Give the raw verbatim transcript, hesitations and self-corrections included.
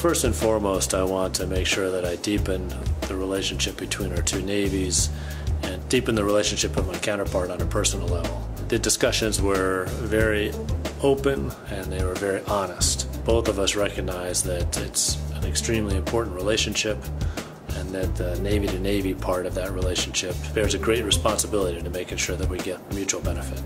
First and foremost, I want to make sure that I deepen the relationship between our two navies and deepen the relationship with my counterpart on a personal level. The discussions were very open and they were very honest. Both of us recognize that it's an extremely important relationship and that the Navy-to-Navy part of that relationship bears a great responsibility to making sure that we get mutual benefit.